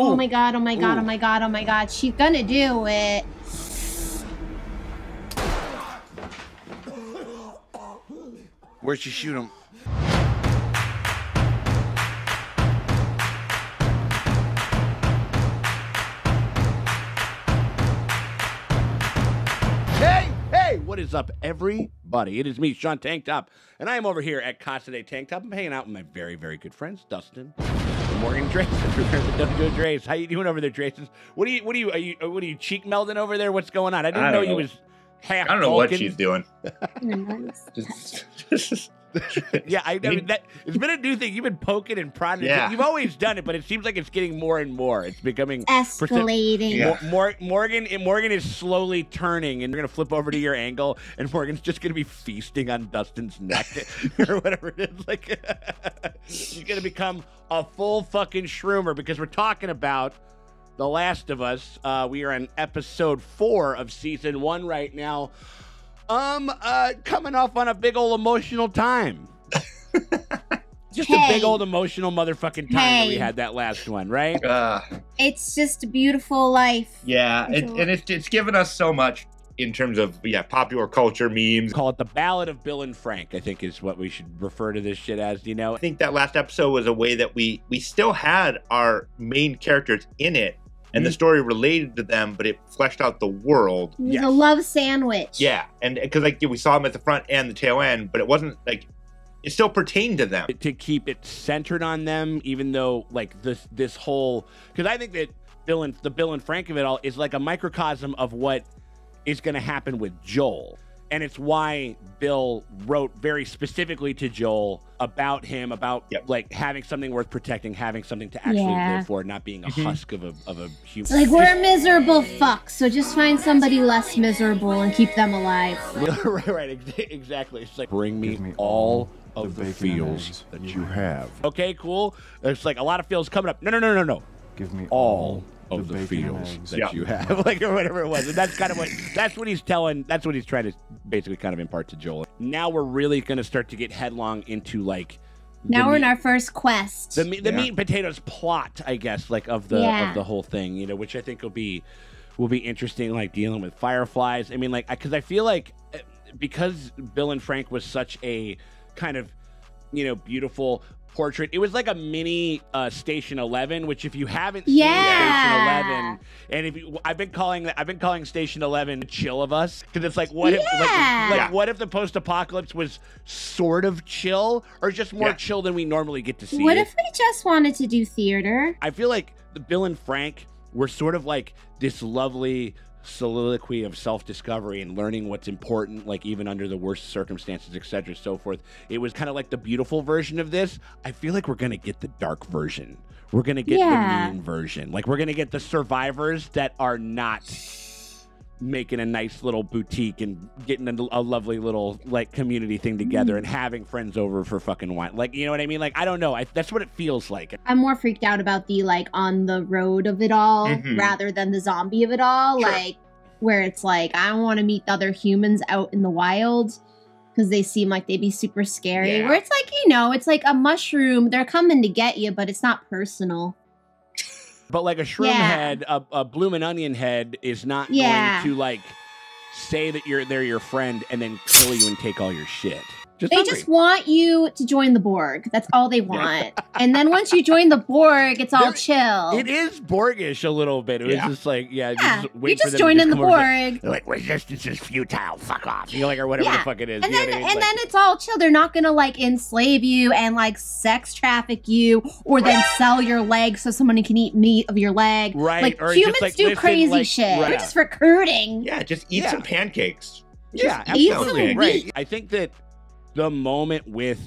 Oh my god, oh my god, oh my god, oh my god. She's gonna do it. Where'd she shoot him? What is up, everybody? It is me, Sean Tanktop, and I am over here at Casa de Tanktop. I'm hanging out with my very, very good friends, Dustin and Morgan Dray. How you doing over there, Drayson? What are you cheek melding over there? What's going on? I didn't know you was half. I don't know what she's doing. Yeah, I mean, that it's been a new thing. You've been poking and prodding. Yeah. You've always done it, but it seems like it's getting more and more. It's becoming escalating. Yeah. Morgan is slowly turning, and you're gonna flip over to your angle, and Morgan's just gonna be feasting on Dustin's neck or whatever it is. Like, she's gonna become a full fucking shroomer because we're talking about The Last of Us. We are on episode 4 of season 1 right now. Coming off on a big old emotional time. Just a big old emotional motherfucking time that we had that last one, right? It's just a beautiful life. Yeah, it's given us so much in terms of popular culture memes. Call it the Ballad of Bill and Frank, I think is what we should refer to this shit as, you know? I think that last episode was a way that we still had our main characters in it, and the story related to them, but it fleshed out the world. It was a love sandwich. Yeah, and because we saw them at the front and the tail end, but it wasn't like it still pertained to them. To keep it centered on them, even though like this whole, because I think that the Bill and Frank of it all is like a microcosm of what is going to happen with Joel. And it's why Bill wrote very specifically to Joel about him, about like having something worth protecting, having something to actually live for, not being a husk of a human. It's like, we're miserable fucks, so just find somebody less miserable and keep them alive. Right, exactly. It's like, bring me all of the feels that you have. Okay, cool. It's like a lot of feels coming up. No. Give me all of the feels that you have, like, or whatever it was. And that's kind of what, that's what he's telling, that's what he's trying to basically kind of impart to Joel. Now we're really going to start to get headlong into like, now we're in our first quest. The meat and potatoes plot, I guess, like of the whole thing, you know, which I think will be interesting, like dealing with Fireflies. I mean, like, because I feel like, because Bill and Frank was such a kind of, you know, beautiful portrait. It was like a mini Station 11, which if you haven't seen Station 11, and if you, I've been calling Station 11 the chill of us, because it's like, what if like what if the post-apocalypse was sort of chill, or just more chill than we normally get to see? What if we just wanted to do theater? I feel like the Bill and Frank were sort of like this lovely soliloquy of self-discovery and learning what's important, like even under the worst circumstances, etc., so forth. It was kind of like the beautiful version of this. I feel like we're gonna get the dark version, we're gonna get the mean version, like we're gonna get the survivors that are not making a nice little boutique and getting a lovely little like community thing together and having friends over for fucking wine, like, you know what I mean? Like, I don't know, that's what it feels like. I'm more freaked out about the like on the road of it all rather than the zombie of it all, like where it's like I don't want to meet other humans out in the wild because they seem like they'd be super scary. Where it's like, you know, it's like a mushroom, they're coming to get you, but it's not personal. But like a shroom head, a bloomin' onion head is not going to like say that they're your friend and then kill you and take all your shit. They just want you to join the Borg. That's all they want. And then once you join the Borg, it's all chill. It is Borgish a little bit. It was just like, you just join in the Borg. Like, resistance is futile. Fuck off. You know, like, or whatever the fuck it is. And then, then it's all chill. They're not going to like enslave you and like sex traffic you or then sell your leg so someone can eat meat of your leg. Right. Like, or humans just, like, do crazy shit. Right. We're just recruiting. Yeah, just eat some pancakes. Yeah, absolutely. Right. I think that the moment with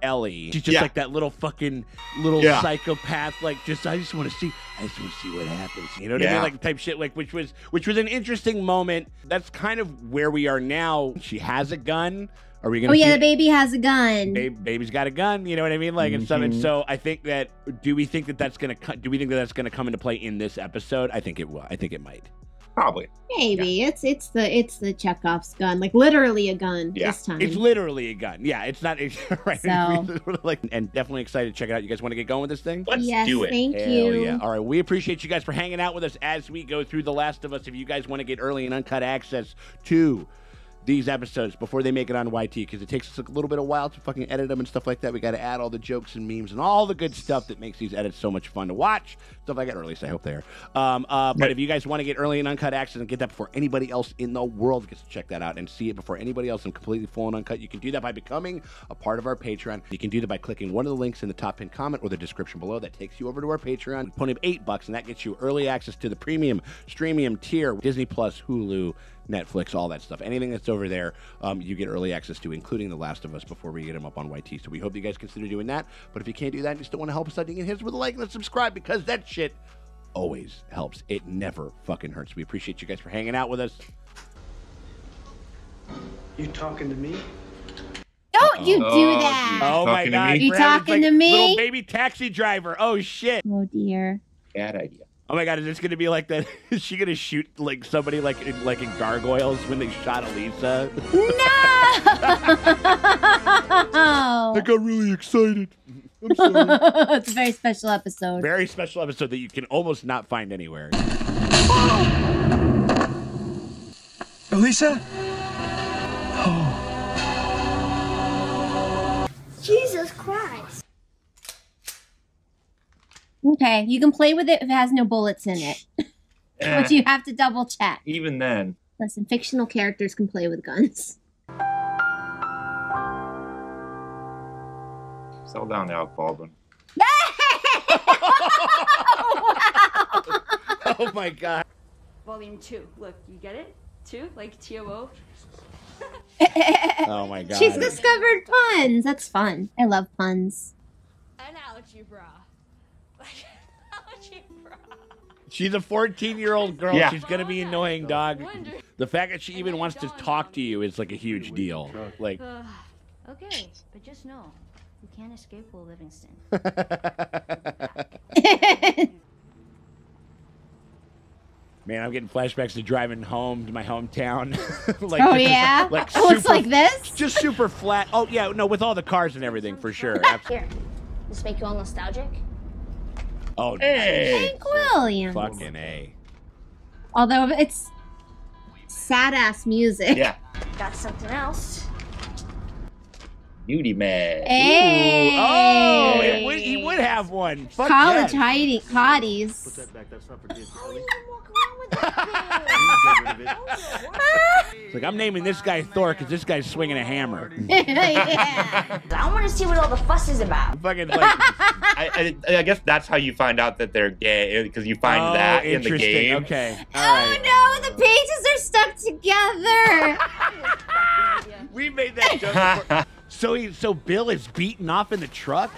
Ellie, she's just like that little fucking psychopath, like, just I just want to see what happens, you know what I mean, like type shit, like which was an interesting moment. That's kind of where we are now. She has a gun. Are we gonna? Oh yeah, the baby has a gun. Baby's got a gun. You know what I mean? Like, and stuff. And so I think that. Do we think that that's gonna come into play in this episode? I think it will. I think it might. Probably. Maybe. Yeah. It's the Chekhov's gun. Like literally a gun this time. It's literally a gun. Yeah, it's not right. So. And definitely excited to check it out. You guys want to get going with this thing? Let's do it. Thank you. Yeah. All right. We appreciate you guys for hanging out with us as we go through The Last of Us. If you guys want to get early and uncut access to these episodes before they make it on YT, because it takes us a little bit of while to fucking edit them and stuff like that. We got to add all the jokes and memes and all the good stuff that makes these edits so much fun to watch. Stuff like that, or at least I hope they are. But if you guys want to get early and uncut access and get that before anybody else in the world gets to check that out and see it before anybody else and completely full and uncut, you can do that by becoming a part of our Patreon. You can do that by clicking one of the links in the top pinned comment or the description below. That takes you over to our Patreon. We put in $8 and that gets you early access to the premium, streamium tier, Disney Plus, Hulu, Netflix, all that stuff. Anything that's over there, you get early access to, including The Last of Us, before we get them up on YT. So we hope you guys consider doing that. But if you can't do that and you still want to help us out, you can hit us with a like and a subscribe, because that shit always helps. It never fucking hurts. We appreciate you guys for hanging out with us. You talking to me? Don't you do that. Oh, my God. You talking to me? Little baby taxi driver. Oh, shit. Oh, dear. Bad idea. Oh my God! Is this gonna be like that? Is she gonna shoot like somebody like in Gargoyles when they shot Elisa? No! I got really excited. I'm sorry. It's a very special episode. Very special episode that you can almost not find anywhere. Oh. Elisa? Oh. Jesus Christ. Okay, you can play with it if it has no bullets in it. But you have to double check. Even then. Listen, fictional characters can play with guns. Settle down now, Baldwin. Oh, wow. Oh my God. Volume 2. Look, you get it? 2? Like T-O-O? Oh my God. She's discovered puns. That's fun. I love puns. An algae bra. She's a 14-year-old girl. Yeah. She's going to be annoying, dog. The fact that she even wants to talk to you is like a huge deal. Like, okay, but just know you can't escape Will Livingston. Man, I'm getting flashbacks to driving home to my hometown. Like, oh, yeah? Like super, it's like this? Just super flat. Oh, yeah, no, with all the cars and everything, for sure. Here, this make you all nostalgic? Oh, hey. Hank Williams. Fucking A. Although it's sad-ass music. Yeah. Got something else. Beauty man. Hey. Oh, he would have one. Fuck college hiding hotties. Put that back. That's not for kids. How do you walk around with that thing? It's like, I'm naming this guy Thor because this guy's swinging a hammer. Yeah. I want to see what all the fuss is about. Fucking like, I guess that's how you find out that they're gay, because you find that in the game. Okay. All right. Oh no, the pages are stuck together. We made that joke before. So Bill is beaten off in the truck?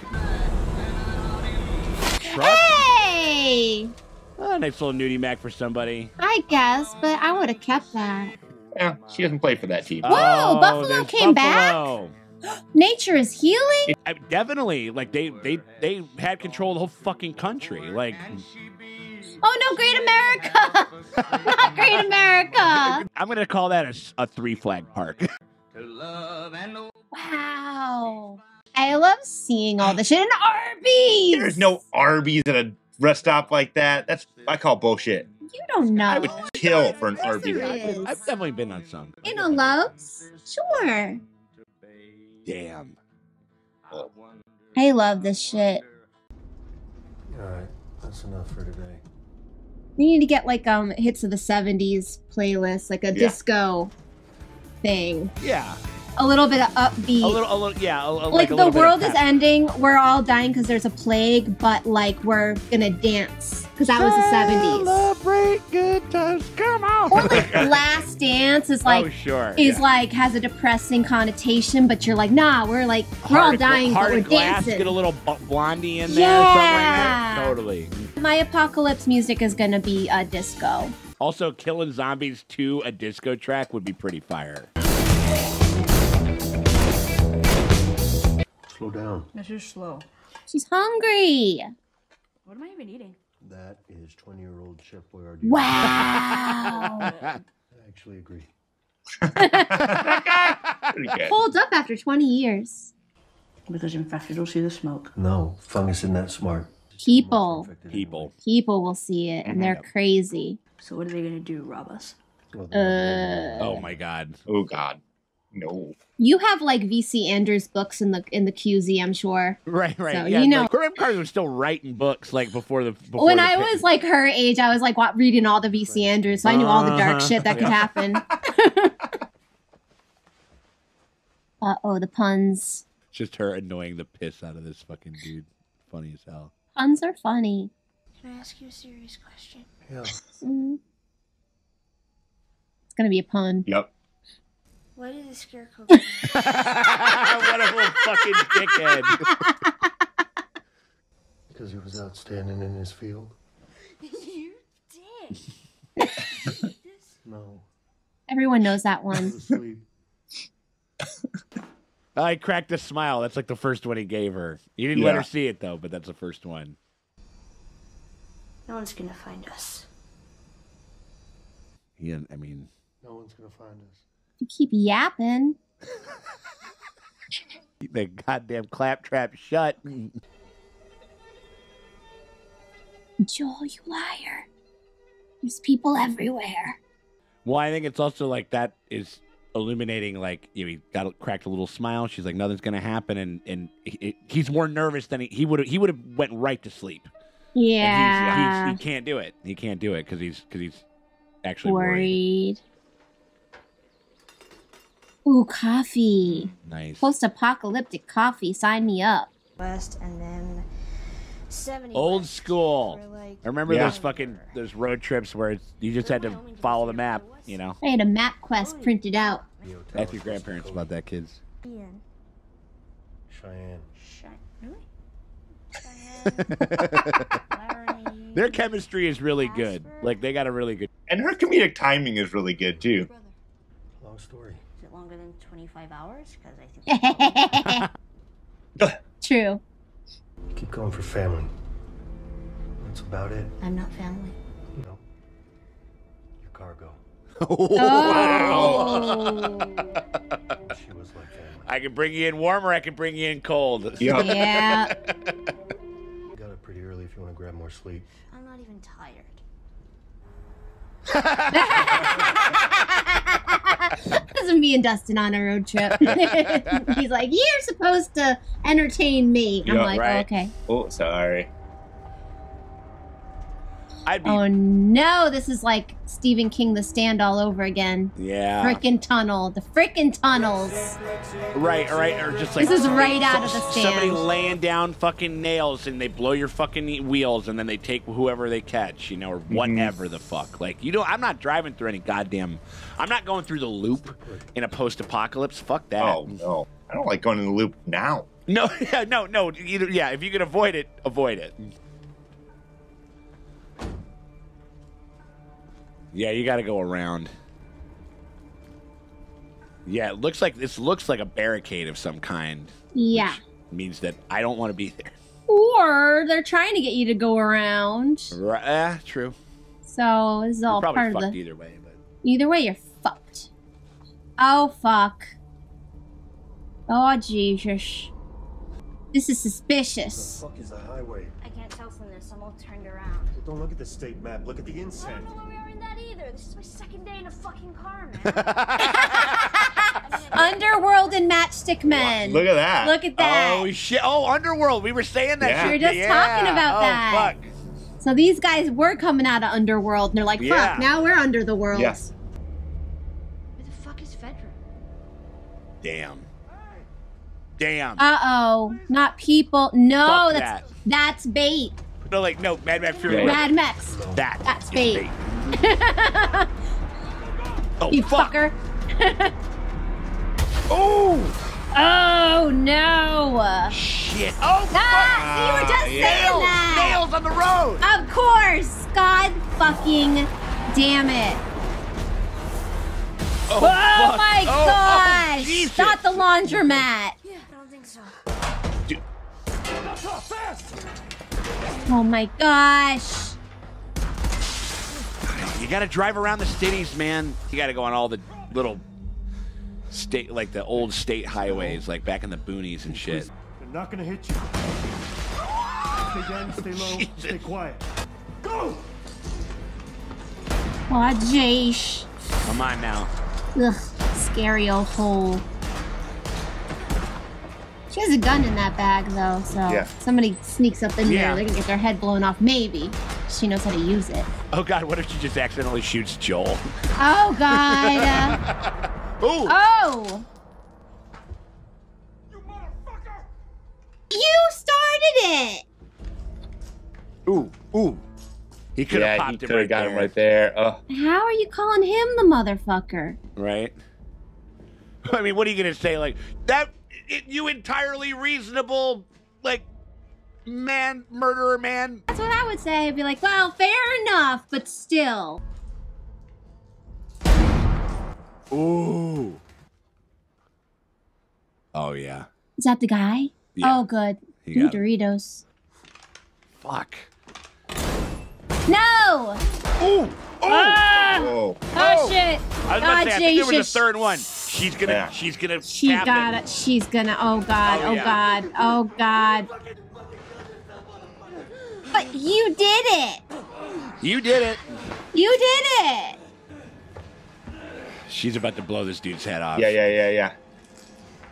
Hey! Oh, nice little nudie mac for somebody. I guess, but I would have kept that. Yeah, she doesn't play for that team. Whoa, Buffalo came back? Nature is healing? Definitely. Like, they had control of the whole fucking country. Like... Oh no, Great America! Not Great America! I'm gonna call that a three-flag park. Wow. I love seeing all the shit in Arby's. There's no Arby's at a rest stop like that. That's, I call bullshit. You don't know. I would kill for an Arby's. I've definitely been on some. In a Love's? Sure. Damn. Oh. I love this shit. All right, that's enough for today. We need to get like hits of the 70s playlist, like a disco thing. Yeah. A little bit of upbeat. A little yeah. Like the world is ending. We're all dying because there's a plague, but like we're gonna dance because that was the '70s. Celebrate good times. Come on. Or like Last Dance is like like has a depressing connotation, but you're like, nah, we're like we're all dying, but we're dancing. Get a little Blondie in there. Yeah. Somewhere in there. Totally. My apocalypse music is gonna be a disco. Also, Killing Zombies 2, a disco track would be pretty fire. Slow down. This is slow. She's hungry. What am I even eating? That is 20-year-old shipware. Wow. I actually agree. Hold up after 20 years. Because infected will see the smoke. No, fungus isn't that smart. People will see it, and they're crazy. So what are they going to do, rob us? Oh, my God. Oh, God. No. You have, like, V.C. Anders books in the QZ, I'm sure. Right. So, yeah, you know. Like, Graham Carter was still writing books, like, before when I was, like, her age, I was, like, reading all the V.C. Anders, so I knew all the dark shit that could happen. Uh-oh, the puns. Just her annoying the piss out of this fucking dude. Funny as hell. Puns are funny. Can I ask you a serious question? Yeah. It's going to be a pun. Yep. What is a scarecrow? What a little fucking dickhead. Because he was outstanding in his field. You dick. No. Everyone knows that one. I cracked a smile. That's like the first one he gave her. You didn't let her see it, though, but that's the first one. No one's going to find us. Yeah, I mean... No one's going to find us. You keep yapping. Keep that goddamn claptrap shut. Joel, you liar. There's people everywhere. Well, I think it's also like that is illuminating, like, you know, he cracked a little smile. She's like, nothing's going to happen. And he's more nervous than he would have. He would have went right to sleep. Yeah. And he can't do it. He can't do it because he's actually worried. Ooh, coffee. Nice. Post-apocalyptic coffee. Sign me up. West and then 70. Old school. Like, I remember those fucking road trips where you just had to follow the map, you know? I had a map quest printed out. Ask your grandparents about that, kids. Ian. Cheyenne. Really? Cheyenne. Their chemistry is really good. Like, they got a really good... And her comedic timing is really good, too. Long story. Longer than 25 hours because I think true. Keep going for family. That's about it. I'm not family. No. Your cargo. Wow. She was like family. I can bring you in warm or I can bring you in cold. Yep. Yeah. You got it pretty early if you want to grab more sleep. I'm not even tired. This is me and Dustin on a road trip. He's like, you're supposed to entertain me. I'm like, right. Oh, okay. Oh, sorry. Oh, no. This is like Stephen King, The Stand all over again. Yeah. Frickin' tunnel. The frickin' tunnels. Right. Or just like, this is right out of The Stand. Somebody laying down fucking nails and they blow your fucking wheels and then they take whoever they catch, you know, or whatever the fuck. Like, you know, I'm not driving through any goddamn, I'm not going through the loop in a post-apocalypse. Fuck that. Oh, no. I don't like going in the loop now. No, yeah, no. Either, yeah, if you can avoid it, avoid it. Yeah, you got to go around. Yeah, it looks like a barricade of some kind. Yeah. Which means that I don't want to be there. Or they're trying to get you to go around. Right, true. So this is all part of the... You're probably fucked either way. But... Either way, you're fucked. Oh, fuck. Oh, Jesus. This is suspicious. What the fuck is the highway? I can't tell from this. I'm all turned around. Well, don't look at the state map. Look at the inside. I don't know where we are in that either. This is my second day in a fucking car, man. Underworld and Matchstick Men. Look at that. Look at that. Oh, shit. Oh, Underworld. We were saying that. We were just talking about that. Oh, fuck. So these guys were coming out of Underworld, and they're like, fuck, now we're under the world. Yeah. Where the fuck is Fedra? Damn. Damn. Uh-oh. Not people. No, that's bait. No, like, no, Mad Max. Fury. Mad Max. That's bait. Oh, you fucker. Oh. Oh, no. Shit. Oh, fuck. Ah, so you were just saying that. Nails on the road. Of course. God fucking damn it. Oh, my gosh. Oh, not the laundromat. Oh my gosh. You gotta drive around the cities, man. You gotta go on all the little state, like the old state highways, like back in the boonies and shit. They're not gonna hit you. Stay down, stay low, stay quiet. Go! Aw, jeesh. Come on now. Ugh, scary old hole. She has a gun in that bag, though, so yeah. Somebody sneaks up in there, they can get their head blown off, maybe. She knows how to use it. Oh, God, what if she just accidentally shoots Joel? Oh, God. Ooh. Oh! You motherfucker! You started it! Ooh, ooh. He could have popped him right there. Yeah, he could have got him right there. How are you calling him the motherfucker? Right. I mean, what are you going to say? Like, that... you entirely reasonable, like, man, murderer man. That's what I would say. I'd be like, well, fair enough, but still. Ooh. Oh, yeah. Is that the guy? Yeah. Oh, good. New Doritos. Fuck. No! Ooh! Oh! Ah! Oh, shit. I was about to say, I think there was a third one. She's gonna, she's gonna, she's gonna, oh God, oh, God, oh God. But you did it. You did it. You did it. She's about to blow this dude's head off. Yeah.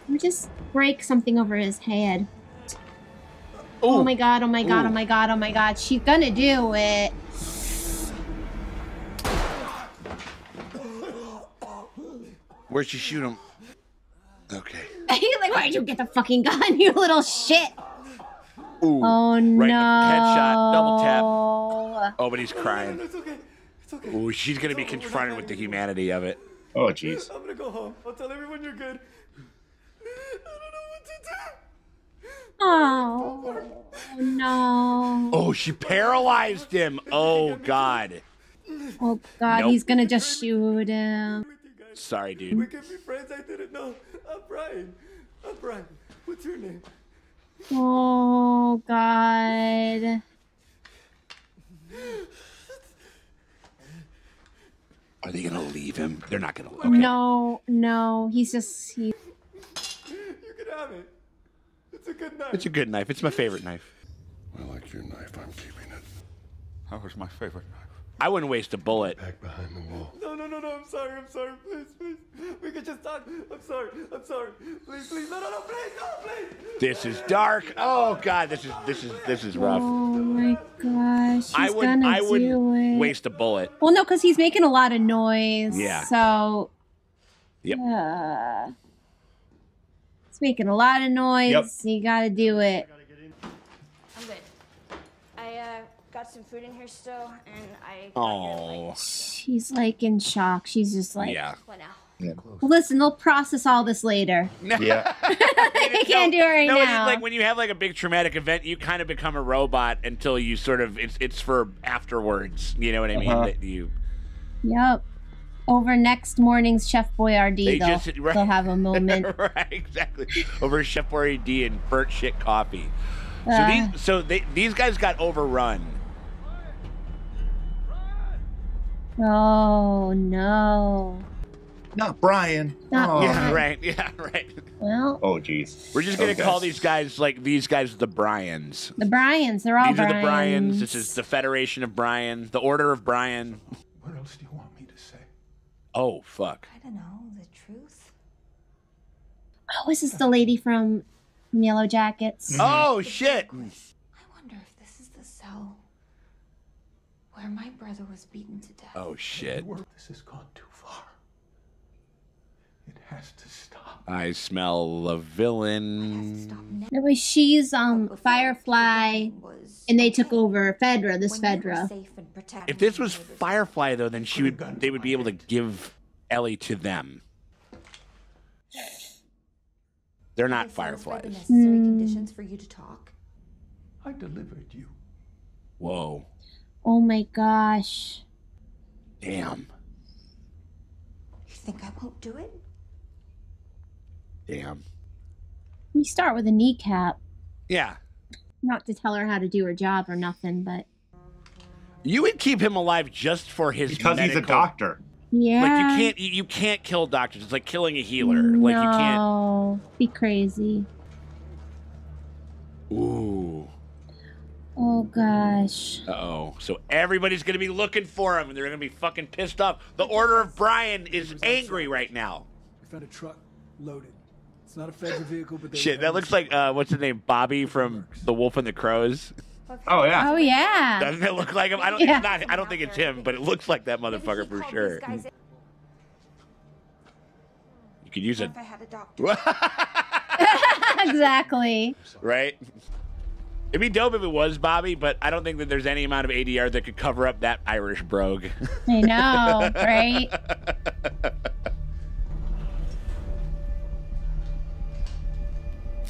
We just break something over his head. Ooh. Oh my God, oh my God, oh my God, oh my God. She's gonna do it. Where'd you shoot him? Okay. He's like, where'd you get the fucking gun, you little shit? Ooh, oh, no. Right in the headshot, double tap. Oh, but he's crying. It's okay. It's okay. Ooh, she's going to be confronted with the humanity of it. Oh, jeez. I'm going to go home. I'll tell everyone you're good. I don't know what to do. Oh, no. Oh, she paralyzed him. Oh, God. Oh, God, nope. He's going to just shoot him. Sorry, dude. We can be friends. I didn't know. I'm Brian. I'm Brian. What's your name? Oh, God. Are they going to leave him? They're not going to. Okay. No, no. He's just... He... You can have it. It's a good knife. It's a good knife. It's my favorite knife. I like your knife. I'm keeping it. That was my favorite knife. I wouldn't waste a bullet. Back behind the wall. No, I'm sorry, please. We could just talk. I'm sorry. Please, no, please. This is dark. Oh God, this is rough. Oh my gosh. He's I wouldn't waste a bullet. Well no, because he's making a lot of noise. Yeah. So he's making a lot of noise. Yep. So you gotta do it. I'm good. I got some food in here still, and I. Oh. She's like in shock. She's just like. Yeah. What now? Yeah. Listen, they'll process all this later. Yeah. They can't do it right now. Like when you have like a big traumatic event, you kind of become a robot until you sort of it's for afterwards. You know what I mean? That you. Yep. Over next morning's Chef Boyardee, they'll have a moment. Right. Exactly. Over Chef Boyardee and burnt shit coffee. So these guys got overrun. Oh no! Not Brian. Not Brian. Yeah, right. Yeah, right. Well. Oh jeez. We're just gonna call these guys the Bryans. The Bryans. They're all. These Bryans. Are the Bryans. This is the Federation of Brian. The Order of Brian. What else do you want me to say? Oh fuck. I don't know the truth. Oh, is this the lady from Yellow Jackets? Oh shit. I wonder if this is the cell. Where my brother was beaten to death. Oh shit! This has gone too far. It has to stop. I smell a villain. It was she's Firefly, and they took over Fedra. This Fedra. If this was Firefly though, then she would. They would be able to give Ellie to them. They're not Fireflies. The necessary conditions for you to talk. I delivered you. Whoa. Oh my gosh. Damn. You think I won't do it? Damn. We start with a kneecap. Yeah. Not to tell her how to do her job or nothing, but... You would keep him alive just for his medical... he's a doctor. Yeah. Like you can't kill doctors. It's like killing a healer. No. Like you can't. Be crazy. Ooh. Oh gosh. Uh-oh. So everybody's going to be looking for him and they're going to be fucking pissed off. The Order of Brian is angry right now. I found a truck loaded. It's not a Fedra vehicle, but shit, that looks like what's his name? Bobby from The Wolf and the Crows. Oh yeah. Oh yeah. Doesn't it look like him? I don't. Yeah. It's not, I don't think it's him, but it looks like that motherfucker for sure. You could use it. Exactly. Right. It'd be dope if it was Bobby, but I don't think that there's any amount of ADR that could cover up that Irish brogue. I know, right?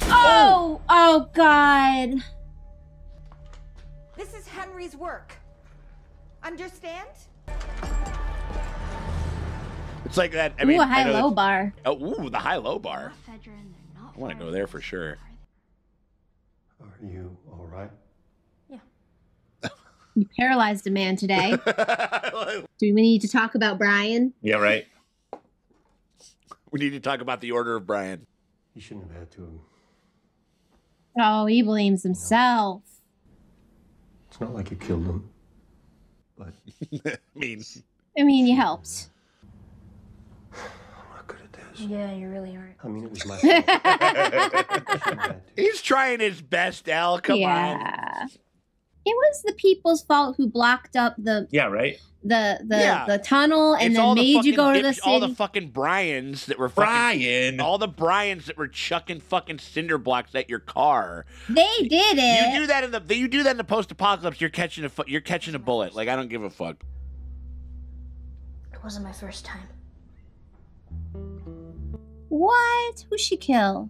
Oh, oh God. This is Henry's work. Understand? It's like that. I mean, ooh, a high-low bar. Oh, ooh, the high-low bar. I want to go there for sure. Are you all right? Yeah. You paralyzed a man today. Do we need to talk about Brian? Yeah, right. We need to talk about the Order of Brian. You shouldn't have had to. Oh, he blames himself. No. It's not like you killed him, but I mean, you helped. I'm not good at this. Yeah, you really aren't. I mean, it was my fault. He's trying his best, Al. Come on. It was the people's fault who blocked up the the tunnel and then made you go to the city. All the fucking Bryans that were all the Bryans that were chucking fucking cinder blocks at your car. They did it. You do that in the post apocalypse. You're catching a bullet. Like I don't give a fuck. It wasn't my first time. What? Who'd she kill?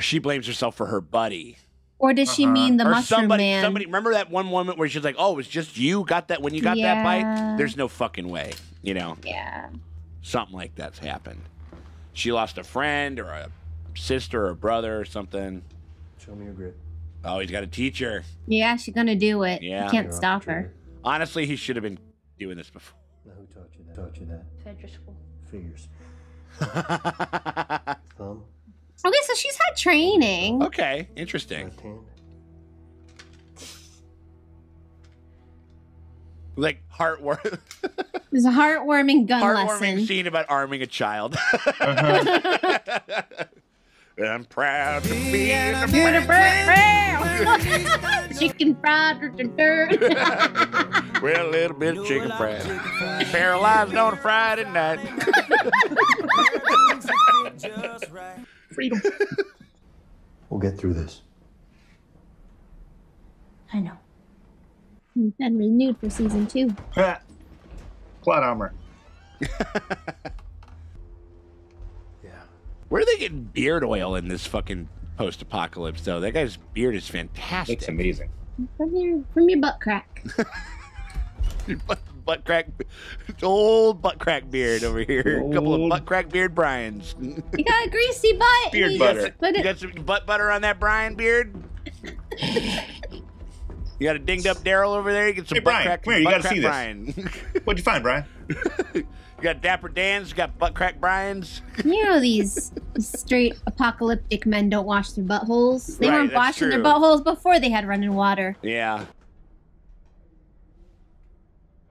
She blames herself for her buddy. Or does she mean the mushroom man? Somebody, remember that one moment where she's like, "Oh, it was just you got that when you got that bite." There's no fucking way, you know. Yeah. Something like that's happened. She lost a friend or a sister or brother or something. Show me your grit. Oh, he's got a teacher. Yeah, she's gonna do it. Yeah, you can't stop her. Honestly, he should have been doing this before. Now, who taught you that? Fedra school. Figures. Thumb. Okay, so she's had training. Okay, interesting. Like heartwarming. There's a heartwarming gun lesson. Heartwarming scene about arming a child. I'm proud to be a friend. Chicken fried with the dirt. Well, a little bit of chicken fried. Paralyzed on a Friday night. Just right. Freedom. We'll get through this. I know. We've been renewed for season 2. Plot armor. Yeah. Where are they getting beard oil in this fucking post-apocalypse though? That guy's beard is fantastic. It's amazing. From your butt crack. Your butt crack, old butt crack beard over here. Old. A couple of butt crack beard Brians. You got a greasy butt. Beard butter. You got some butt butter on that Brian beard. You got a dinged up Daryl over there. You get some butt crack Brian. What'd you find, Brian? You got Dapper Dan's. You got butt crack Brians. You know these straight apocalyptic men don't wash their buttholes. They weren't washing their buttholes before they had running water. Yeah.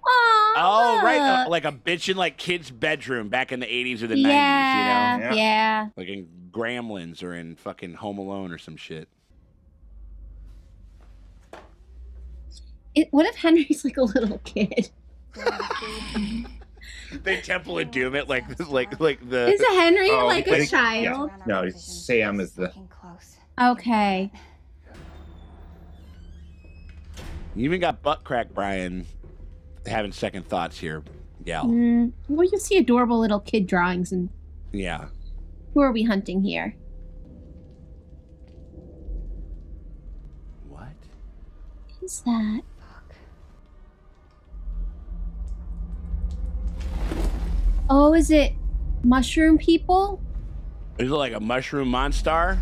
Aww, oh, right. Like a bitch in like kids' bedroom back in the 80s or the 90s, you know? Yeah. Like in Gremlins or in fucking Home Alone or some shit. What if Henry's like a little kid? They Temple of Doom it like the... Is Henry like a child? Yeah. No, Sam is the... Okay. You even got butt crack, Brian. Having second thoughts here, gal. Well, you see adorable little kid drawings and... Yeah. Who are we hunting here? What? Who's that? Fuck. Oh, is it mushroom people? Is it like a mushroom monster?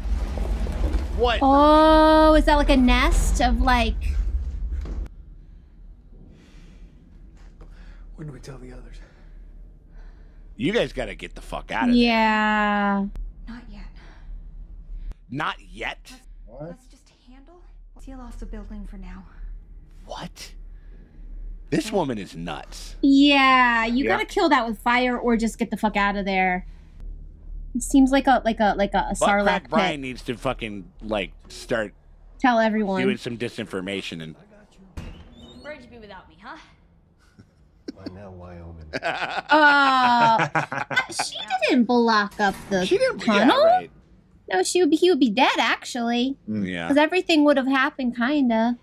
What? Oh, is that like a nest of like... When do we tell the others? You guys got to get the fuck out of there. Yeah. Not yet. Not yet? Let's just handle it. Seal off the building for now. What? This woman is nuts. Yeah, you got to kill that with fire or just get the fuck out of there. It seems like a Sarlacc pit. Brian needs to fucking like start tell everyone doing some disinformation and where'd you be without me, huh? Why now, Wyoming? She didn't block up the tunnel. Yeah, right. No, she would be. He would be dead actually. Yeah, because everything would have happened, kinda.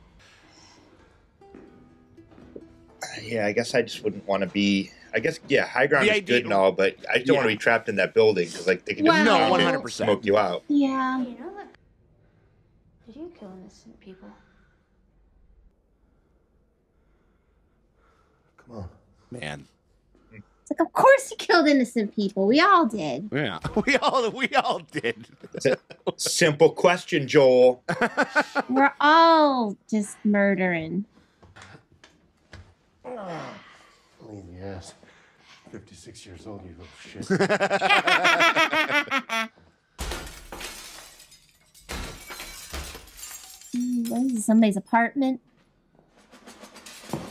Yeah, I guess I just wouldn't want to be. I guess, yeah, high ground is good and all, but I don't want to be trapped in that building because, like, they can just smoke you out. Yeah. You know, look, did you kill innocent people? Come on, man. It's like, of course you killed innocent people. We all did. Yeah, we all did. It's a simple question, Joel. We're all just murdering. Lean the ass. 56 years old, you little shit. This is somebody's apartment.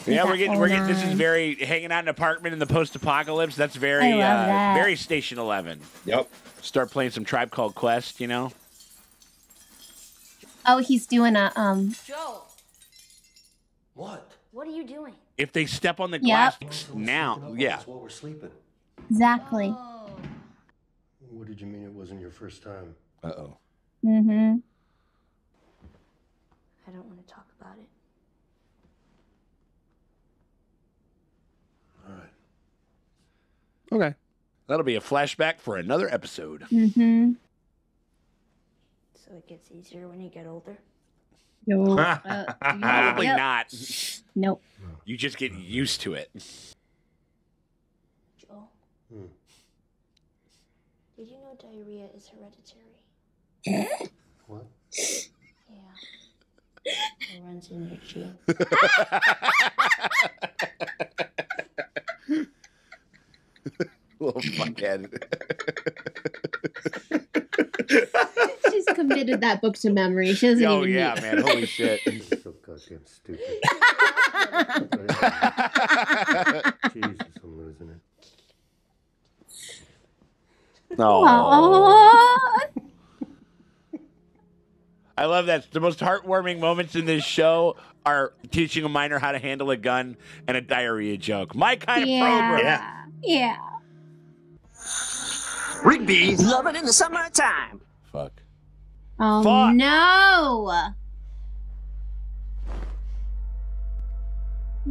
Yeah, we're getting this is very hanging out in an apartment in the post-apocalypse. That's very that. Very Station 11. Yep. Start playing some Tribe Called Quest, you know. Oh, he's doing a Joel. What? What are you doing? If they step on the glass now, yeah. While we're sleeping. Exactly. Oh. What did you mean it wasn't your first time? Uh-oh. Mm-hmm. I don't want to talk about it. All right. Okay. That'll be a flashback for another episode. Mm-hmm. So it gets easier when you get older? No, probably not. Nope. You just get used to it. Joel, did you know diarrhea is hereditary? What? Yeah, it runs in your cheek. Little fuckhead. She's committed that book to memory. She doesn't even need man. Holy shit. She's so goddamn stupid. Jesus, I'm losing it. Aww. I love that. The most heartwarming moments in this show are teaching a minor how to handle a gun and a diarrhea joke. My kind of program. Yeah. Rigby, love it in the summertime. Fuck. Oh, fuck. No.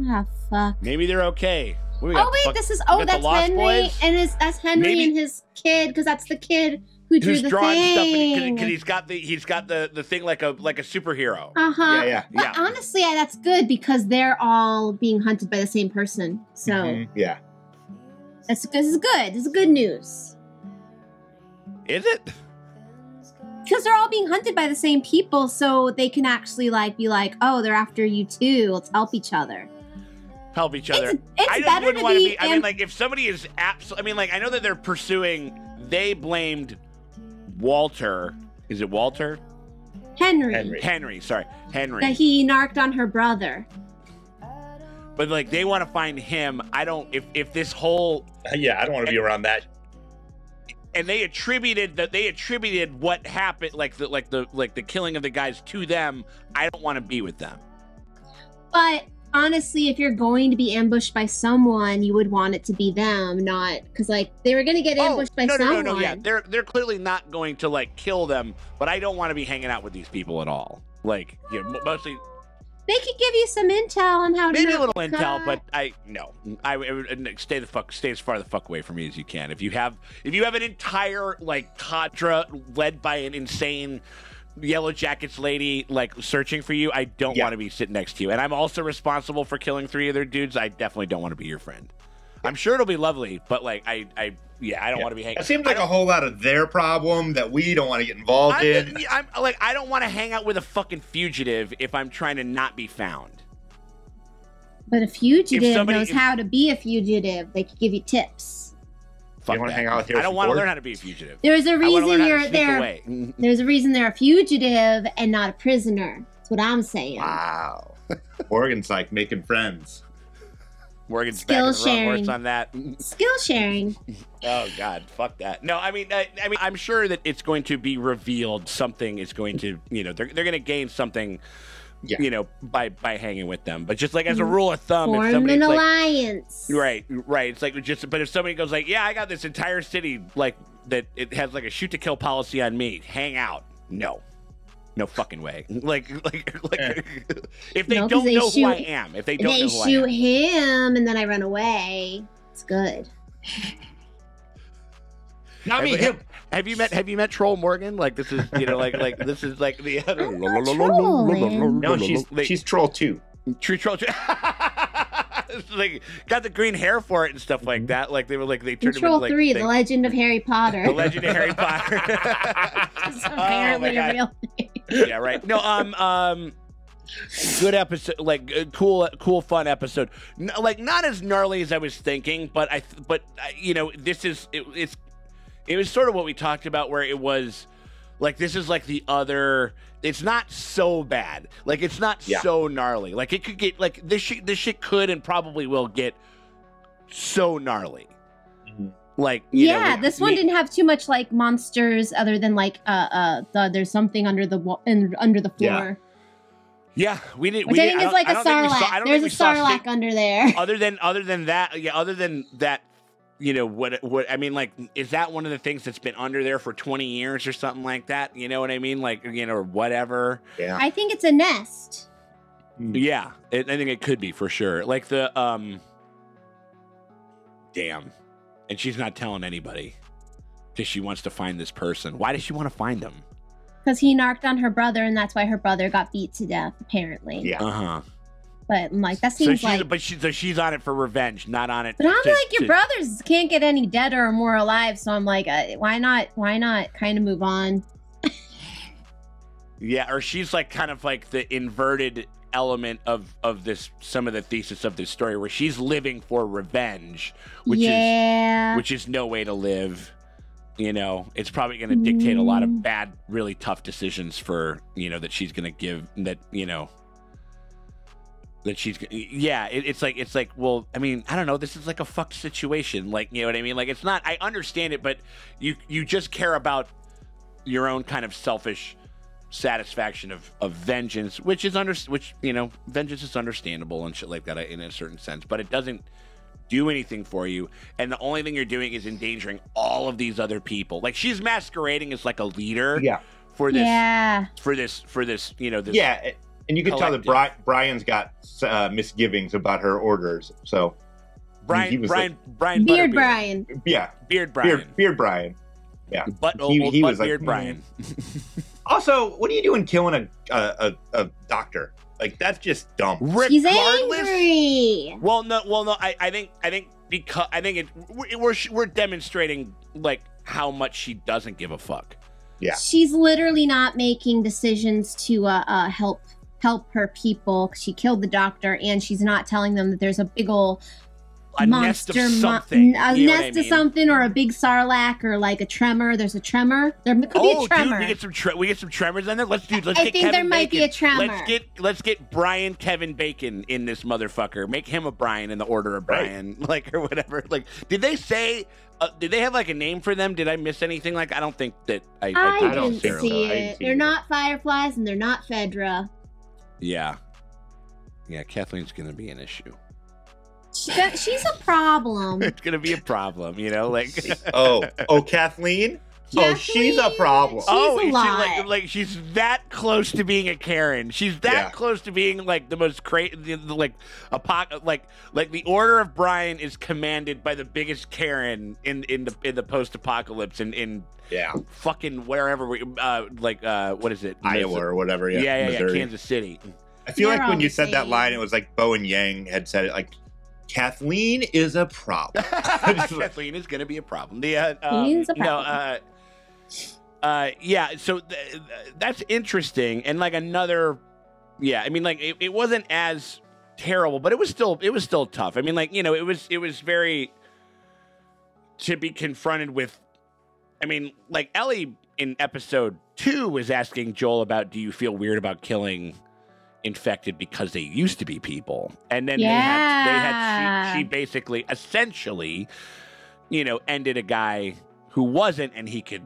Ah, fuck. Maybe they're okay. That's Henry. Boys? And that's Henry and his kid, because that's the kid who drew the thing. Stuff and he's got the thing like a superhero. Uh-huh. Yeah. But honestly, that's good because they're all being hunted by the same person. So yeah. This is good. This is good news. Is it? Because they're all being hunted by the same people, so they can actually be like, oh, they're after you too. Let's help each other. Help each other. It's better to be. I mean, like, if somebody is absolutely. I mean, like, I know that they're pursuing. They blamed Walter. Is it Walter? Henry. Sorry, Henry. That he narked on her brother. But like, they want to find him. I don't. If this whole. Yeah, I don't want to be around that. And they attributed what happened, like the killing of the guys, to them. I don't want to be with them. But honestly, if you're going to be ambushed by someone, you would want it to be them, not because like they were going to get ambushed by someone. No, yeah, they're clearly not going to like kill them. But I don't want to be hanging out with these people at all. Like, you know, mostly. They could give you some intel on how to. Maybe a little intel, but I stay as far the fuck away from me as you can. If you have an entire like cadre led by an insane Yellow Jackets lady like searching for you, I don't want to be sitting next to you. And I'm also responsible for killing 3 other dudes. I definitely don't want to be your friend. I'm sure it'll be lovely, but like I don't want to be hanging. It seems like a whole lot of their problem that we don't want to get involved in. I'm like, I don't want to hang out with a fucking fugitive if I'm trying to not be found. But a fugitive knows how to be a fugitive. They can give you tips. Fuck, you want to hang out with I don't want to learn how to be a fugitive. There's a reason you're there. There's a reason they're a fugitive and not a prisoner. That's what I'm saying. Wow. Morgan's like making friends. Morgan's back in the wrong horse on that. Skill sharing. Oh God, fuck that. No, I mean, I'm sure that it's going to be revealed. Something is going to, you know, they're going to gain something, you know, by hanging with them. But just like as a rule of thumb, form if somebody's an alliance. Like, right. It's like just, but if somebody goes like, yeah, I got this entire city like that, it has like a shoot to kill policy on me. Hang out. No. No fucking way. Like if they don't know who I am, if they don't know who I am. They shoot him and then I run away. It's good. Not me, him. Have you met Troll Morgan? Like this is, you know, like this is like the other. No, she's Troll 2. True Troll 2. Like got the green hair for it and stuff like that. Like they were like they turned into like Troll 3, the Legend of Harry Potter. The Legend of Harry Potter. It's apparently a real thing. Yeah, right. No, good episode, like cool, fun episode. No, like not as gnarly as I was thinking, but you know, this is it was sort of what we talked about, where it was like this is like the other. It's not so bad. Like it's not so gnarly. Like it could get like this shit could and probably will get so gnarly. Like, you know, this one didn't have too much like monsters other than like there's something under the wall and under the floor. Yeah, we didn't. Which I think it's like a sarlacc. There's a sarlacc under there. Other than that, you know what I mean? Like, is that one of the things that's been under there for 20 years or something like that? You know what I mean? Like, you know, or whatever. Yeah, I think it's a nest. Yeah, I think it could be for sure. Like the damn. And she's not telling anybody because she wants to find this person. Why does she want to find him? Because he narked on her brother, and that's why her brother got beat to death, apparently. Yeah. Uh-huh. But I'm like, that seems like... So she's on it for revenge, not on it... But I'm like, your brothers can't get any deader or more alive, so I'm like, why not kind of move on? Yeah, or she's like kind of like the inverted element of this, some of the thesis of this story, where she's living for revenge, which is no way to live. You know, it's probably going to dictate a lot of bad, really tough decisions for, you know, that she's going to give, that, you know, that she's, yeah, it's like, well, I mean, I don't know, this is like a fucked situation, like, you know what I mean? Like, it's not, I understand it, but you just care about your own kind of selfish satisfaction of vengeance, which is which, you know, vengeance is understandable and shit like that in a certain sense, but it doesn't do anything for you, and the only thing you're doing is endangering all of these other people. Like, she's masquerading as like a leader for this you know, this and you can collective. Tell that Brian's got misgivings about her orders, so Brian Beard Brian, yeah, Beard Brian, yeah, but he was Beard like, Brian. Also, what are you doing killing a doctor? Like, that's just dumb. He's angry. Well, no. I think because we're demonstrating like how much she doesn't give a fuck. Yeah, she's literally not making decisions to help her people. She killed the doctor, and she's not telling them that there's a big old monster, nest of something, or a big sarlacc, or like a tremor. There's a tremor. There could be a tremor. Dude, we get some tremors on there. Let's get Kevin Bacon. I think there might be a tremor. Let's get Brian Kevin Bacon in this motherfucker. Make him a Brian in the Order of Brian, like, or whatever. Like, did they say? Did they have like a name for them? Did I miss anything? Like, I don't think that I don't see it. They're not Fireflies, and they're not Fedra. Yeah. Kathleen's gonna be an issue. She's a problem. It's gonna be a problem, you know. Like, oh, Kathleen. Oh, she's a problem. Like she's that close to being a Karen. She's that close to being like the most crazy, like like the Order of Brian is commanded by the biggest Karen in the post-apocalypse and in fucking wherever we what is it, Iowa or whatever? Yeah, Kansas City. I feel like when you said that line, it was like Bo and Yang had said it, like, Kathleen is a problem. Kathleen is going to be a problem. So that's interesting. And like another, I mean, like it wasn't as terrible, but it was still tough. I mean, like, you know, it was very to be confronted with. I mean, like, Ellie in episode 2 was asking Joel about, do you feel weird about killing infected because they used to be people? And then she basically, essentially, you know, ended a guy who wasn't, and he could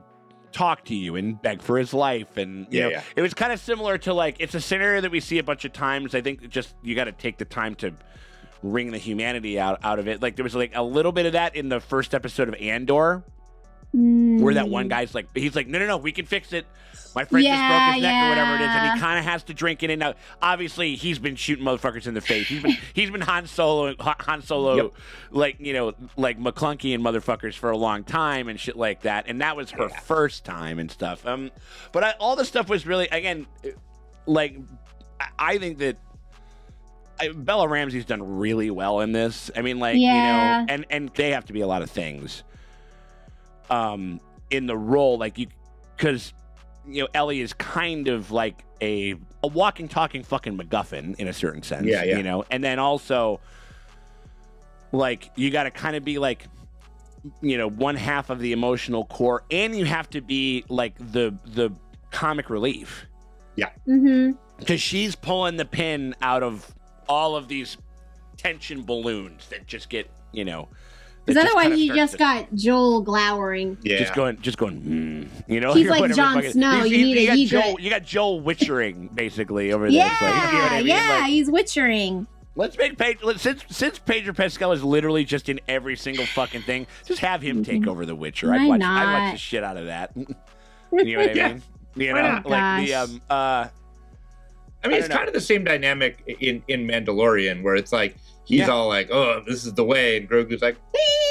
talk to you and beg for his life. And, you know, it was kind of similar to, like, it's a scenario that we see a bunch of times. I think just you got to take the time to wring the humanity out of it. Like, there was, like, a little bit of that in the first episode of Andor, where that one guy's like, he's like, no, we can fix it. My friend just broke his neck or whatever it is, and he kind of has to drink it in. Now, obviously, he's been shooting motherfuckers in the face. He's been Han Solo, like, you know, like McClunky and motherfuckers for a long time and shit like that. And that was her first time and stuff. But all the stuff was really, again, like, I think that Bella Ramsey's done really well in this. I mean, like, you know, and they have to be a lot of things in the role, like, you, because, you know, Ellie is kind of like a walking, talking fucking MacGuffin in a certain sense, you know? And then also, like, you got to kind of be like, you know, one half of the emotional core, and you have to be like the comic relief. Yeah. Because she's pulling the pin out of all of these tension balloons that just get, you know, because otherwise you just got Joel glowering. Yeah. Just going, you know? He's like Jon Snow. You got Joel witchering, basically, over there. Yeah, like, you know what I mean? Like, he's witchering. Let's make Pedro, since Pedro Pascal is literally just in every single fucking thing, just have him take over The Witcher. I'd watch the shit out of that. You know what I mean? You know, like the, I mean, it's kind of the same dynamic in Mandalorian, where it's like, he's all like, "Oh, this is the way," and Grogu's like,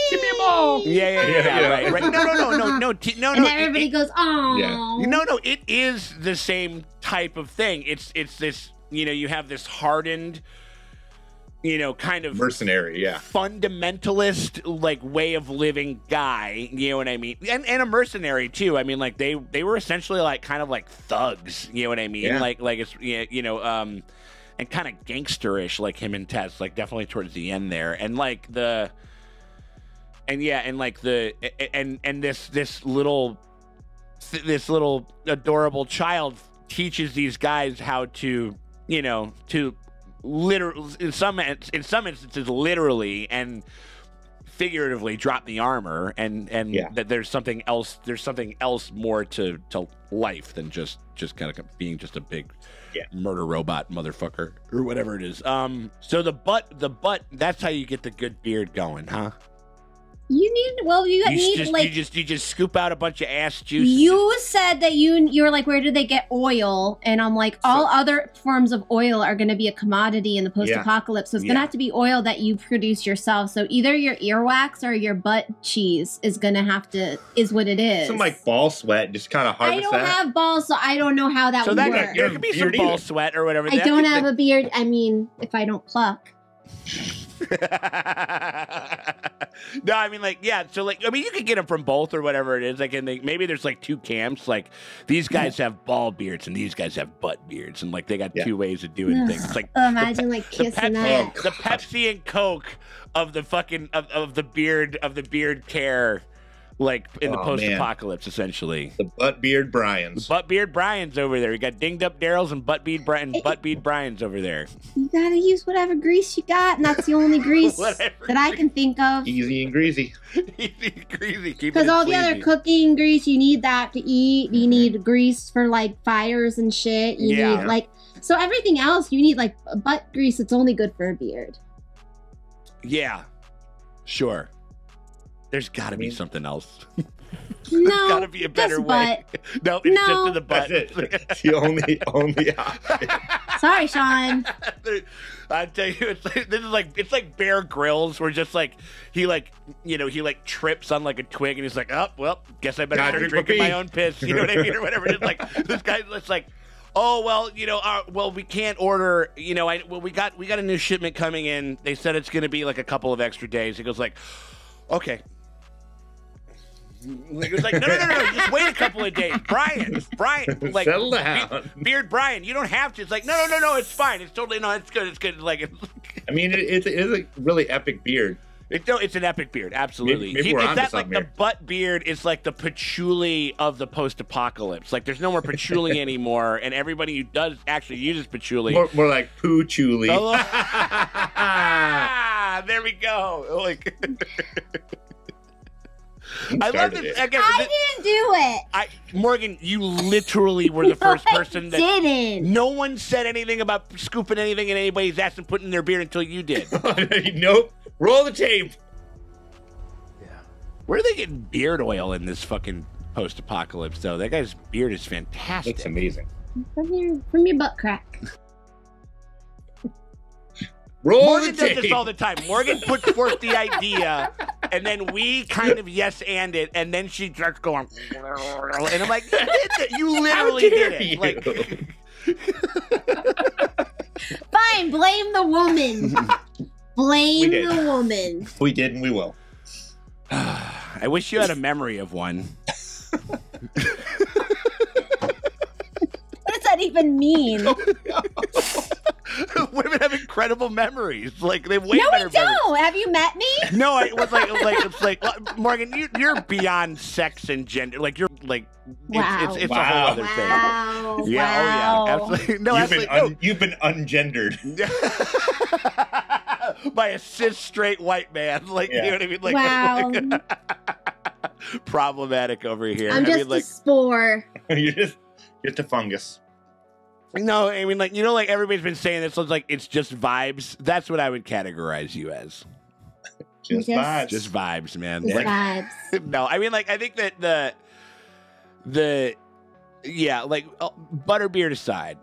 "Give me a ball." Yeah. Right. No. And everybody goes, "Oh." Yeah. No. It is the same type of thing. It's this. You know, you have this hardened, you know, kind of mercenary, fundamentalist, like, way of living guy. You know what I mean? And a mercenary too. I mean, like, they were essentially like kind of like thugs. You know what I mean? Yeah. Like it's, you know, and kind of gangsterish, like him and Tess, like, definitely towards the end there, and like this little adorable child teaches these guys how to, you know, to literally in some instances literally and figuratively drop the armor, and that there's something else more to life than just kind of being just a big murder robot motherfucker or whatever it is. So the butt, that's how you get the good beard going, huh? You just scoop out a bunch of ass juice. You said that you were like, where do they get oil? And I'm like, all other forms of oil are going to be a commodity in the post-apocalypse. So it's going to have to be oil that you produce yourself. So either your earwax or your butt cheese is going to have to, is what it is. Some like ball sweat, just kind of harvest. I don't have balls, so I don't know how that would work. There could be some ball sweat or whatever. I don't have a beard. I mean, if I don't pluck. No, I mean, like, so, like, I mean, you could get them from both or whatever it is. Like, and maybe there's like two camps. Like, these guys have ball beards and these guys have butt beards, and like they got two ways of doing things. It's like, imagine like kissing that. The Pepsi and Coke of the fucking of the beard care, like, in the post-apocalypse, essentially. The butt beard Bryans. Butt beard Bryans over there. You got dinged up Darrells and butt beard Bryans over there. You gotta use whatever grease you got, and that's the only grease that I can think of. Easy and greasy. Easy and greasy. Because all the other cooking grease, you need that to eat. You need grease for, like, fires and shit. You need, like, so everything else, you need, like, butt grease. It's only good for a beard. Yeah. Sure. There's got to be something else. No, there's got to be a better way. No, it's just in the butt. That's it. It's the only option. Sorry, Sean. I tell you, it's like, this is like, it's like Bear Grylls, where just like he, like, you know, he like trips on like a twig and he's like, oh well, guess I better start drinking my own piss. You know what I mean, or whatever. It's like this guy looks like, oh well, you know, we can't order. You know, we got a new shipment coming in. They said it's going to be like a couple of extra days. He goes like, okay. It was like, no, you just wait a couple of days. Brian, like, settle down. Beard Brian, you don't have to. It's like, no, it's fine. It's totally, no, it's good. Like, I mean, it is a really epic beard. It's an epic beard, absolutely. Maybe it's not like the butt beard is like the patchouli of the post-apocalypse. Like, there's no more patchouli anymore, and everybody who does actually uses patchouli. More like poochouli. There we go. Like, I love this. Again, I didn't do it. Morgan, you literally were the first person that didn't. No one said anything about scooping anything in anybody's ass and putting in their beard until you did. Nope. Roll the tape. Yeah. Where are they getting beard oil in this fucking post-apocalypse, though? That guy's beard is fantastic. It's amazing. From your butt crack. Morgan does this all the time. Morgan puts forth the idea, and then we kind of yes and it, and then she starts going, and I'm like, you literally did it. Like, fine, blame the woman. Blame the woman. We did, and we will. I wish you had a memory of one. What does that even mean? Women have incredible memories. Like, they have way better memories. No, we don't. Have you met me? No, it was like Morgan, you're beyond sex and gender. Like, you're like, wow. It's a whole other thing. Yeah, oh yeah, absolutely. No, you've been ungendered by a cis straight white man. Like, you know what I mean? Like, wow. Like, problematic over here. I'm just a spore. You're just a fungus. No, I mean, like, you know, like, everybody's been saying this, so it's like, it's just vibes. That's what I would categorize you as. Just vibes. Just vibes, man. Just vibes. No, I mean, like, I think that Butterbeard aside.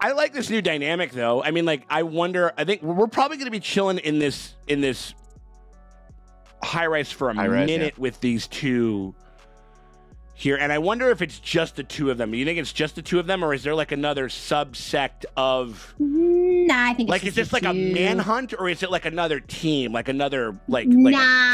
I like this new dynamic, though. I mean, like, I wonder, I think we're probably going to be chilling in this high-rise for a minute with these two here, and I wonder if it's just the two of them. Do you think it's just the two of them, or is there like another subsect of? Nah, I think like it's just like a manhunt, or is it like another team, like another like nah,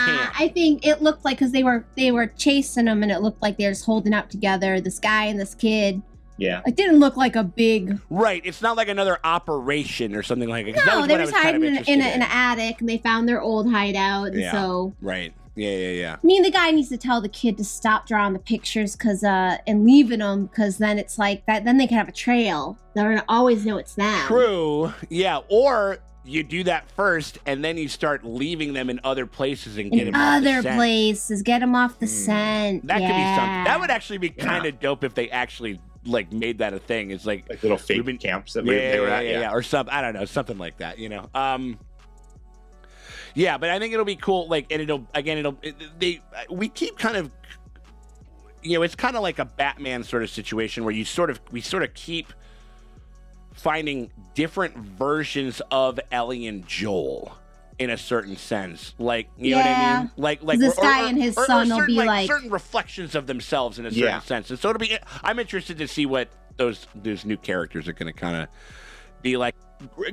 camp? I think it looked like because they were chasing them, and it looked like they're just holding out together. This guy and this kid. Yeah, it didn't look like a big. Right, it's not like another operation or something like it. No, they were hiding in an attic, and they found their old hideout. Yeah. And so right. Yeah. I mean, the guy needs to tell the kid to stop drawing the pictures and leaving them, because then it's like that. Then they can have a trail. They're gonna always know it's them. True. Yeah. Or you do that first, and then you start leaving them in other places and get them off the scent. Other places, get them off the scent. That could be something. That would actually be kind of dope if they actually like made that a thing. It's like little fake camps that they were at. Yeah, or something. I don't know, something like that. You know. Yeah, but I think it'll be cool. Like, and we keep kind of, you know, it's kind of like a Batman sort of situation where we sort of keep finding different versions of Ellie and Joel in a certain sense. Like, you know what I mean? Like this guy and his son will be like certain reflections of themselves in a certain sense. And so it'll be, I'm interested to see what those new characters are going to kind of be like.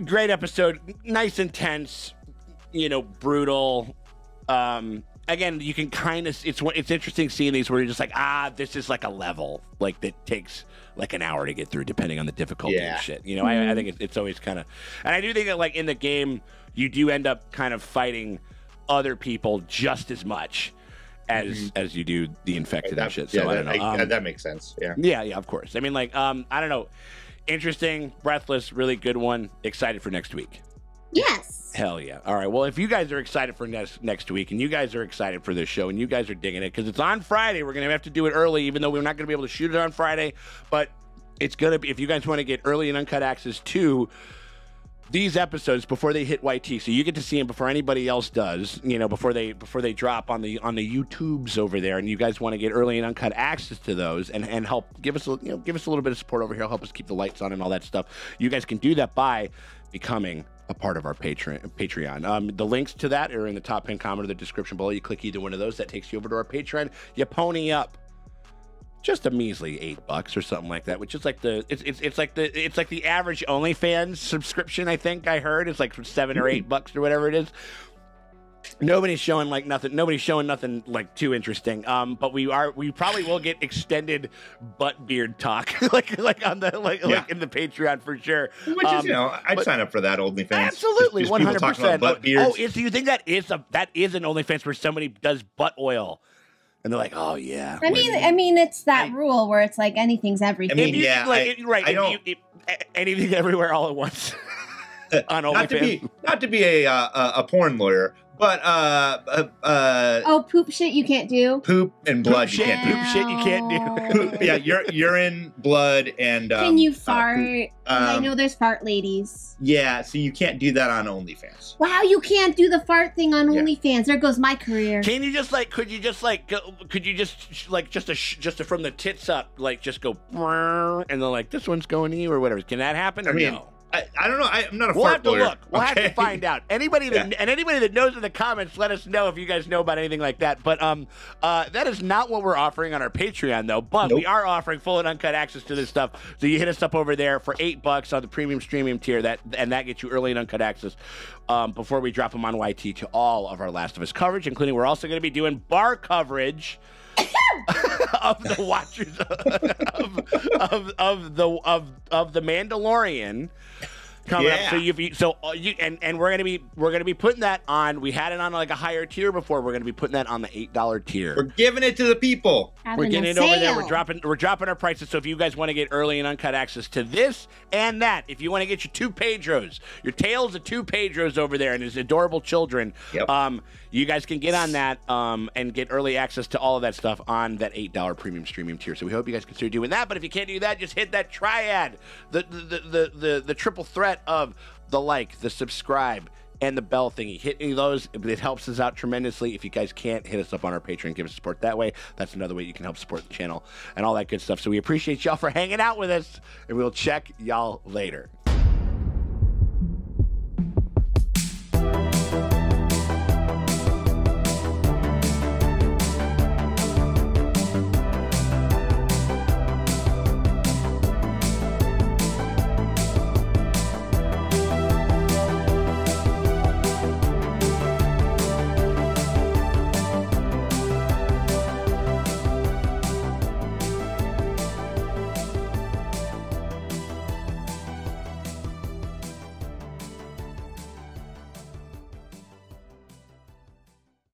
Great episode, nice, intense. You know, brutal. Again, you can kind of, it's interesting seeing these where you're just like, this is like a level like that takes like an hour to get through depending on the difficulty and shit. You know, I think it's always kind of, and I do think that like in the game, you do end up kind of fighting other people just as much as you do the infected and shit. So yeah, I don't know. That makes sense. Yeah. Yeah, of course. I mean, like, I don't know. Interesting, breathless, really good one. Excited for next week. Yes. Hell yeah. All right. Well, if you guys are excited for next week and you guys are excited for this show and you guys are digging it because it's on Friday, we're going to have to do it early, even though we're not going to be able to shoot it on Friday. But it's going to be, if you guys want to get early and uncut access to these episodes before they hit YT, so you get to see them before anybody else does, you know, before they drop on the YouTubes over there, and you guys want to get early and uncut access to those and help give us a little bit of support over here, help us keep the lights on and all that stuff. You guys can do that by becoming a part of our Patreon. The links to that are in the top pinned comment or the description below. You click either one of those, that takes you over to our Patreon. You pony up just a measly $8 or something like that, which is like the it's like the average OnlyFans subscription. I think I heard it's like $7 or $8 or whatever it is. Nobody's showing like nothing. Nobody's showing nothing like too interesting. But we are. We probably will get extended butt beard talk, like on the like in the Patreon for sure. Which is you know, I'd sign up for that OnlyFans. Absolutely, 100%. Oh, do you think that is an OnlyFans where somebody does butt oil? And they're like, oh yeah. I mean, it's that rule where it's like anything's everything. I mean, yeah, anything everywhere all at once. On OnlyFans. Not to be a porn lawyer. But poop shit you can't do. Poop and blood you can't do. Poop shit you can't do. Yeah, urine, blood, and can you fart? I know there's fart ladies. Yeah, so you can't do that on OnlyFans. Wow, you can't do the fart thing on OnlyFans. There goes my career. Can you just like? Could you just like? Go, could you just like just from the tits up like just go and then like this one's going to you or whatever? Can that happen? Or no? I don't know. I'm not a fart lawyer. We'll have to look. We'll have to find out. Anybody that and anybody that knows in the comments, let us know if you guys know about anything like that. But that is not what we're offering on our Patreon, though. But we are offering full and uncut access to this stuff. So you hit us up over there for $8 on the premium streaming tier. That gets you early and uncut access before we drop them on YT to all of our Last of Us coverage, including we're also going to be doing bar coverage. Of the Watchers of the Mandalorian coming up. So and we're gonna be putting that on. We had it on like a higher tier before. We're gonna be putting that on the $8 tier. We're giving it to the people. We're getting it over there. We're dropping our prices. So if you guys want to get early and uncut access to this and that, if you want to get your two Pedros, your tales of two Pedros over there and his adorable children, you guys can get on that and get early access to all of that stuff on that $8 premium streaming tier. So we hope you guys consider doing that. But if you can't do that, just hit that triad, the triple threat of the like, the subscribe, and the bell thingy. Hitting those, it helps us out tremendously. If you guys can't, hit us up on our Patreon, give us support that way. That's another way you can help support the channel and all that good stuff. So we appreciate y'all for hanging out with us, and we'll check y'all later.